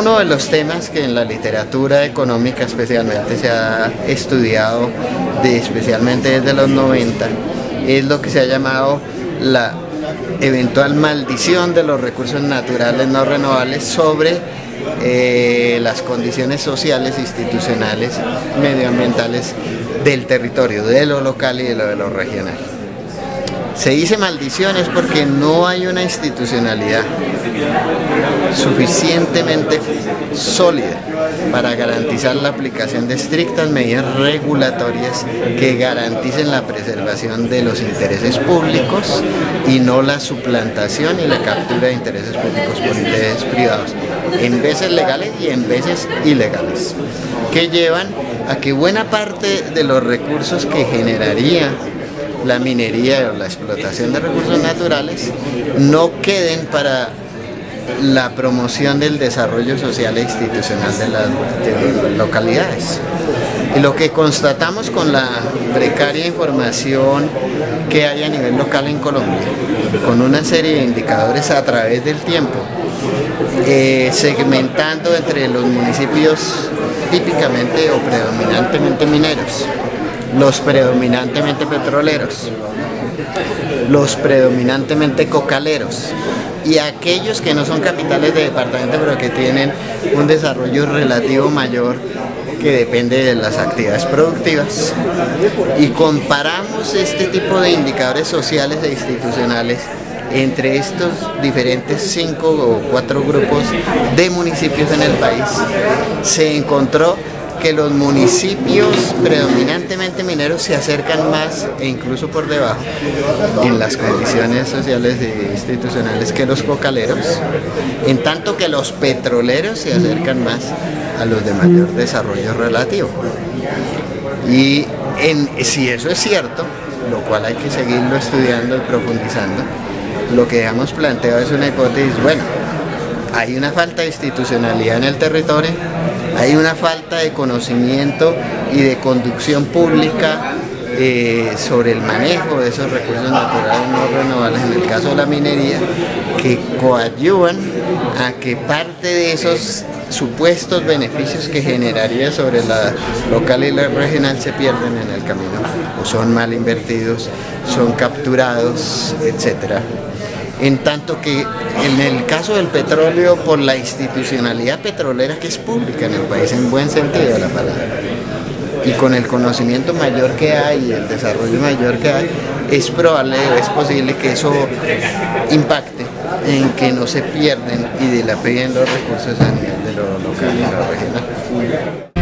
uno de los temas que en la literatura económica especialmente se ha estudiado, especialmente desde los 90, es lo que se ha llamado la eventual maldición de los recursos naturales no renovables sobre las condiciones sociales, institucionales, medioambientales del territorio, de lo local y de lo regional. Se dice maldiciones porque no hay una institucionalidad suficientemente sólida para garantizar la aplicación de estrictas medidas regulatorias que garanticen la preservación de los intereses públicos y no la suplantación y la captura de intereses públicos por intereses privados, en veces legales y en veces ilegales, que llevan a que buena parte de los recursos que generaría la minería o la explotación de recursos naturales no queden para la promoción del desarrollo social e institucional de las localidades. Y lo que constatamos con la precaria información que hay a nivel local en Colombia, con una serie de indicadores a través del tiempo, segmentando entre los municipios típicamente o predominantemente mineros, los predominantemente petroleros, los predominantemente cocaleros y aquellos que no son capitales de departamento pero que tienen un desarrollo relativo mayor que depende de las actividades productivas, y comparamos este tipo de indicadores sociales e institucionales entre estos diferentes 5 o 4 grupos de municipios en el país. Se encontró que los municipios predominantemente mineros se acercan más e incluso por debajo en las condiciones sociales e institucionales que los cocaleros, en tanto que los petroleros se acercan más a los de mayor desarrollo relativo. Y si eso es cierto, lo cual hay que seguirlo estudiando y profundizando, lo que hemos planteado es una hipótesis: bueno, hay una falta de institucionalidad en el territorio, hay una falta de conocimiento y de conducción pública sobre el manejo de esos recursos naturales no renovables, en el caso de la minería, que coadyuvan a que parte de esos supuestos beneficios que generaría sobre la local y la regional se pierden en el camino, o son mal invertidos, son capturados, etcétera. En tanto que en el caso del petróleo, por la institucionalidad petrolera que es pública en el país, en buen sentido de la palabra, y con el conocimiento mayor que hay y el desarrollo mayor que hay, es probable o es posible que eso impacte en que no se pierden y dilapiden los recursos a nivel de lo local y lo regional.